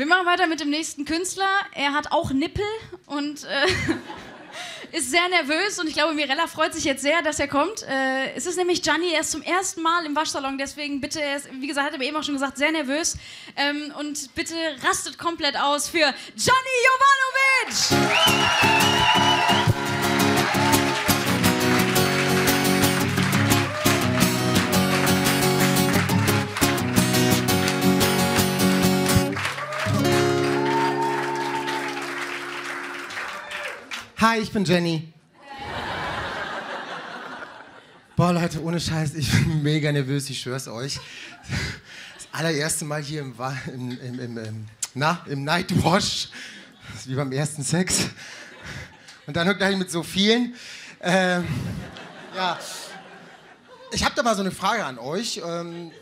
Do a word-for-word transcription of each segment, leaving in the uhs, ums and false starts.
Wir machen weiter mit dem nächsten Künstler. Er hat auch Nippel und äh, ist sehr nervös. Und ich glaube, Mirella freut sich jetzt sehr, dass er kommt. Äh, es ist nämlich Gianni, er ist zum ersten Mal im Waschsalon. Deswegen bitte, er ist, wie gesagt, hat er eben auch schon gesagt, sehr nervös. Ähm, und bitte rastet komplett aus für Gianni Jovanovic! Hi, ich bin Jenny. Boah, Leute, ohne Scheiß, ich bin mega nervös, ich schwör's euch. Das allererste Mal hier im, im, im, im, im, na, im Nightwash. Das ist wie beim ersten Sex. Und dann gleich mit so vielen. Ähm, ja. Ich hab da mal so eine Frage an euch. Ähm,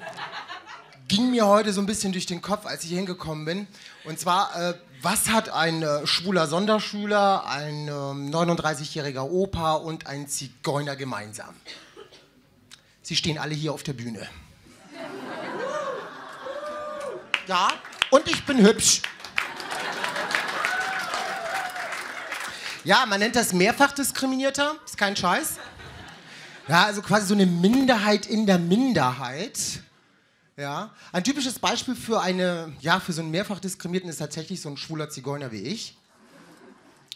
ging mir heute so ein bisschen durch den Kopf, als ich hier hingekommen bin. Und zwar, äh, was hat ein äh, schwuler Sonderschüler, ein äh, neununddreißigjähriger Opa und ein Zigeuner gemeinsam? Sie stehen alle hier auf der Bühne. Ja, und ich bin hübsch. Ja, man nennt das Mehrfachdiskriminierter, ist kein Scheiß. Ja, also quasi so eine Minderheit in der Minderheit. Ja, ein typisches Beispiel für, eine, ja, für so einen Mehrfachdiskriminierten ist tatsächlich so ein schwuler Zigeuner wie ich.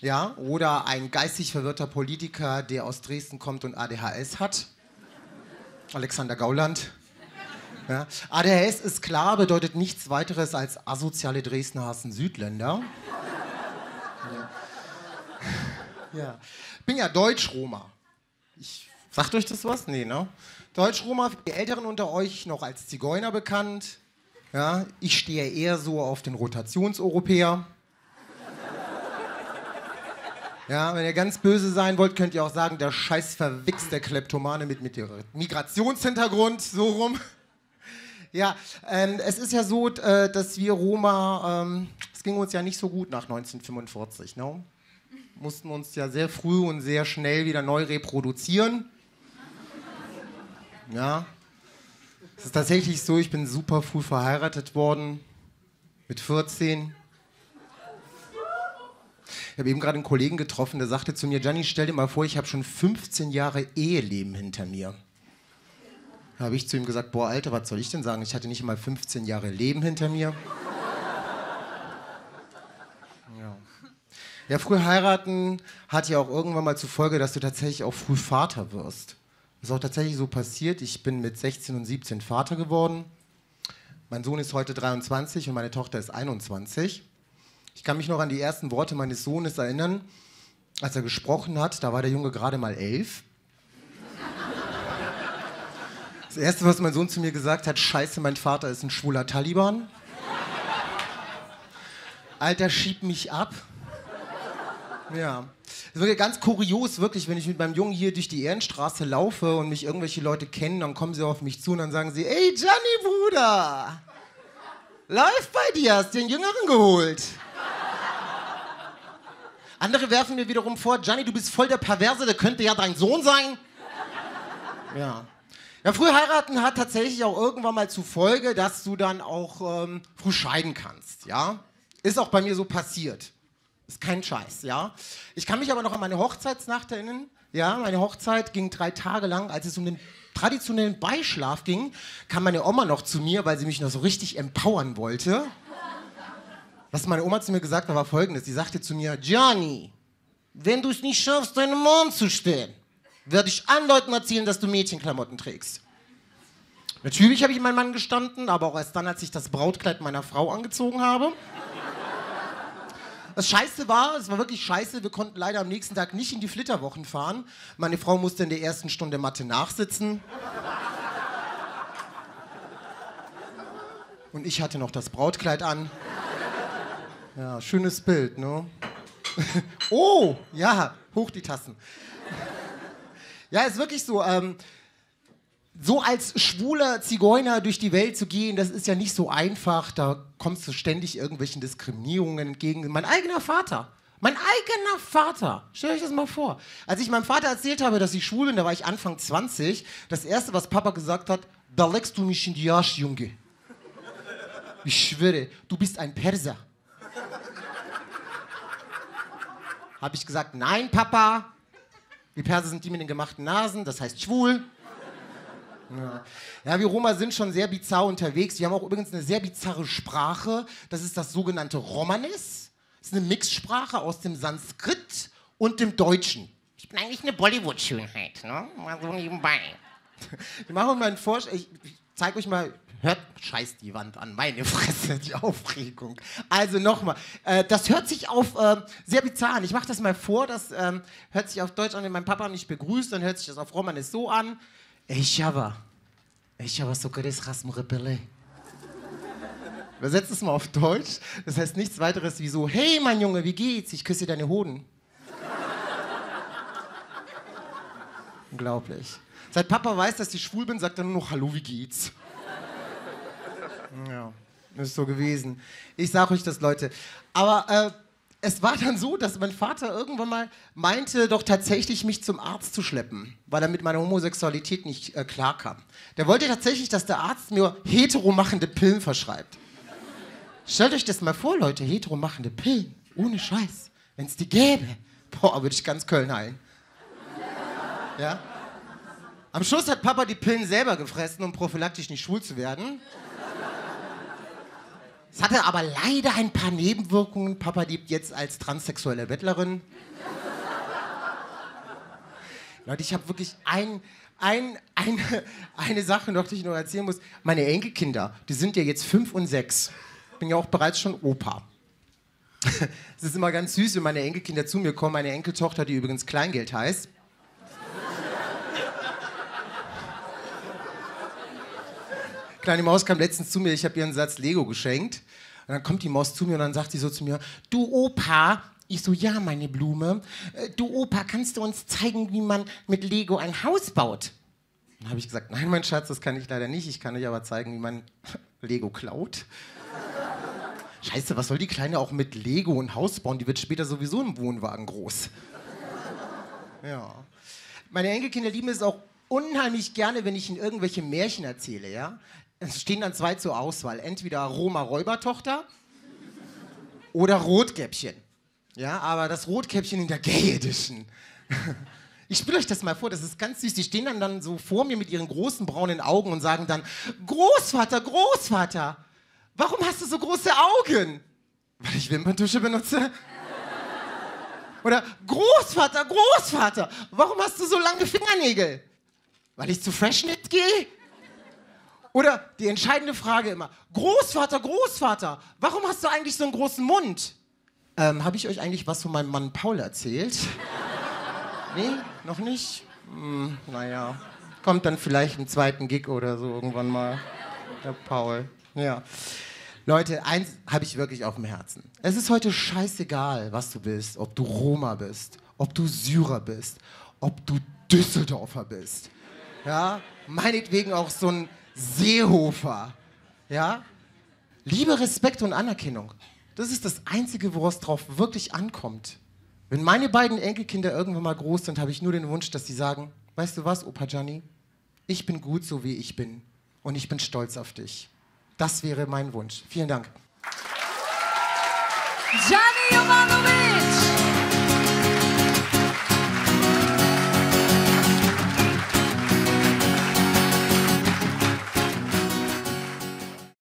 Ja, oder ein geistig verwirrter Politiker, der aus Dresden kommt und A D H S hat. Alexander Gauland. Ja. A D H S ist klar, bedeutet nichts weiteres als asoziale Dresdner hassen Südländer. Ja. Ja. Ich bin ja Deutsch-Roma. Ich... Sagt euch das was? Nee, ne? Deutsch-Roma, für die Älteren unter euch noch als Zigeuner bekannt. Ja, ich stehe eher so auf den Rotationseuropäer. Ja, wenn ihr ganz böse sein wollt, könnt ihr auch sagen, der scheiß verwichste Kleptomane mit, mit Migrationshintergrund, so rum. Ja, ähm, es ist ja so, äh, dass wir Roma, ähm, es ging uns ja nicht so gut nach neunzehnhundertfünfundvierzig, ne? Mussten uns ja sehr früh und sehr schnell wieder neu reproduzieren. Ja, es ist tatsächlich so, ich bin super früh verheiratet worden, mit vierzehn. Ich habe eben gerade einen Kollegen getroffen, der sagte zu mir, Gianni, stell dir mal vor, ich habe schon fünfzehn Jahre Eheleben hinter mir. Da habe ich zu ihm gesagt, boah, Alter, was soll ich denn sagen? Ich hatte nicht mal fünfzehn Jahre Leben hinter mir. Ja. Ja, früh heiraten hat ja auch irgendwann mal zur Folge, dass du tatsächlich auch früh Vater wirst. Das ist auch tatsächlich so passiert. Ich bin mit sechzehn und siebzehn Vater geworden. Mein Sohn ist heute dreiundzwanzig und meine Tochter ist einundzwanzig. Ich kann mich noch an die ersten Worte meines Sohnes erinnern, als er gesprochen hat. Da war der Junge gerade mal elf. Das Erste, was mein Sohn zu mir gesagt hat, scheiße, mein Vater ist ein schwuler Taliban. Alter, schieb mich ab. Ja, es wird ja ganz kurios, wirklich, wenn ich mit meinem Jungen hier durch die Ehrenstraße laufe und mich irgendwelche Leute kennen, dann kommen sie auf mich zu und dann sagen sie, ey Gianni, Bruder, läuft bei dir, hast den Jüngeren geholt. Andere werfen mir wiederum vor, Gianni, du bist voll der Perverse, der könnte ja dein Sohn sein. Ja. Ja, früh heiraten hat tatsächlich auch irgendwann mal zur Folge, dass du dann auch ähm, früh scheiden kannst, ja. Ist auch bei mir so passiert. Ist kein Scheiß, ja. Ich kann mich aber noch an meine Hochzeitsnacht erinnern. Ja, meine Hochzeit ging drei Tage lang. Als es um den traditionellen Beischlaf ging, kam meine Oma noch zu mir, weil sie mich noch so richtig empowern wollte. Was meine Oma zu mir gesagt hat, war Folgendes. Sie sagte zu mir, Gianni, wenn du es nicht schaffst, deinem Mann zu stehen, werde ich allen Leuten erzählen, dass du Mädchenklamotten trägst. Natürlich habe ich meinen Mann gestanden, aber auch erst dann, als ich das Brautkleid meiner Frau angezogen habe. Das Scheiße war, es war wirklich scheiße, wir konnten leider am nächsten Tag nicht in die Flitterwochen fahren. Meine Frau musste in der ersten Stunde Mathe nachsitzen. Und ich hatte noch das Brautkleid an. Ja, schönes Bild, ne? Oh, ja, hoch die Tassen. Ja, ist wirklich so, ähm, so als schwuler Zigeuner durch die Welt zu gehen, das ist ja nicht so einfach. Da kommst du ständig irgendwelchen Diskriminierungen entgegen. Mein eigener Vater, mein eigener Vater, stellt euch das mal vor. Als ich meinem Vater erzählt habe, dass ich schwul bin, da war ich Anfang zwanzig, das Erste, was Papa gesagt hat, da leckst du mich in die Arsch, Junge. Ich schwöre, du bist ein Perser. habe ich gesagt, nein, Papa, die Perser sind die mit den gemachten Nasen, das heißt schwul. Ja. Ja, wir Roma sind schon sehr bizarr unterwegs. Wir haben auch übrigens eine sehr bizarre Sprache. Das ist das sogenannte Romanes. Das ist eine Mixsprache aus dem Sanskrit und dem Deutschen. Ich bin eigentlich eine Bollywood-Schönheit, ne? Mal so nebenbei. Wir machen mal einen Vorschlag. Ich zeige euch mal. Hört, scheiß die Wand an, meine Fresse, die Aufregung. Also nochmal, äh, das hört sich auf äh, sehr bizarr an. Ich mache das mal vor, das äh, hört sich auf Deutsch an, wenn mein Papa mich begrüßt, dann hört sich das auf Romanes so an. Ich habe, ich habe so geres Rasmurepele. Übersetzt es mal auf Deutsch, das heißt nichts weiteres wie so, hey mein Junge, wie geht's? Ich küsse deine Hoden. Unglaublich. Seit Papa weiß, dass ich schwul bin, sagt er nur noch, hallo, wie geht's? Ja, das ist so gewesen. Ich sag euch das, Leute. Aber äh, es war dann so, dass mein Vater irgendwann mal meinte, doch tatsächlich mich zum Arzt zu schleppen, weil er mit meiner Homosexualität nicht äh, klar kam. Der wollte tatsächlich, dass der Arzt mir heteromachende Pillen verschreibt. Stellt euch das mal vor, Leute, heteromachende Pillen, ohne Scheiß. Wenn es die gäbe, boah, würde ich ganz Köln heilen. Ja? Am Schluss hat Papa die Pillen selber gefressen, um prophylaktisch nicht schwul zu werden. Es hatte aber leider ein paar Nebenwirkungen. Papa lebt jetzt als transsexuelle Bettlerin. Leute, ich habe wirklich ein, ein, eine, eine Sache noch, die ich noch erzählen muss. Meine Enkelkinder, die sind ja jetzt fünf und sechs. Ich bin ja auch bereits schon Opa. Es ist immer ganz süß, wenn meine Enkelkinder zu mir kommen. Meine Enkeltochter, die übrigens Kleingeld heißt. Kleine Maus kam letztens zu mir, ich habe ihr einen Satz Lego geschenkt. Und dann kommt die Maus zu mir und dann sagt sie so zu mir, du Opa, ich so, ja, meine Blume, du Opa, kannst du uns zeigen, wie man mit Lego ein Haus baut? Dann habe ich gesagt, nein, mein Schatz, das kann ich leider nicht, ich kann euch aber zeigen, wie man Lego klaut. Scheiße, was soll die Kleine auch mit Lego ein Haus bauen? Die wird später sowieso im Wohnwagen groß. Ja. Meine Enkelkinder lieben es auch unheimlich gerne, wenn ich ihnen irgendwelche Märchen erzähle, ja? Es stehen dann zwei zur Auswahl. Entweder Roma-Räubertochter oder Rotkäppchen. Ja, aber das Rotkäppchen in der Gay Edition. Ich spiele euch das mal vor, das ist ganz süß. Die stehen dann, dann so vor mir mit ihren großen braunen Augen und sagen dann, Großvater, Großvater, warum hast du so große Augen? Weil ich Wimperntusche benutze. Oder Großvater, Großvater, warum hast du so lange Fingernägel? Weil ich zu Freshnet gehe? Oder die entscheidende Frage immer, Großvater, Großvater, warum hast du eigentlich so einen großen Mund? Ähm, habe ich euch eigentlich was von meinem Mann Paul erzählt? Nee, noch nicht? Hm, naja, kommt dann vielleicht im zweiten Gig oder so irgendwann mal, der Paul. Ja. Leute, eins habe ich wirklich auf dem Herzen. Es ist heute scheißegal, was du bist, ob du Roma bist, ob du Syrer bist, ob du Düsseldorfer bist. Ja, meinetwegen auch so ein Seehofer, ja? Liebe, Respekt und Anerkennung, das ist das Einzige, woraus drauf wirklich ankommt. Wenn meine beiden Enkelkinder irgendwann mal groß sind, habe ich nur den Wunsch, dass sie sagen, weißt du was, Opa Gianni, ich bin gut, so wie ich bin und ich bin stolz auf dich. Das wäre mein Wunsch. Vielen Dank. Gianni Jovanovic.